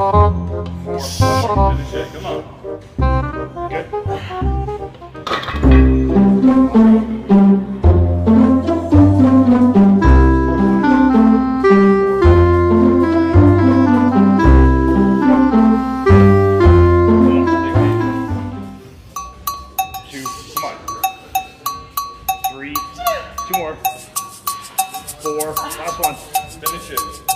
Finish it, come on. Good. Two more. Four. Last one. Finish it.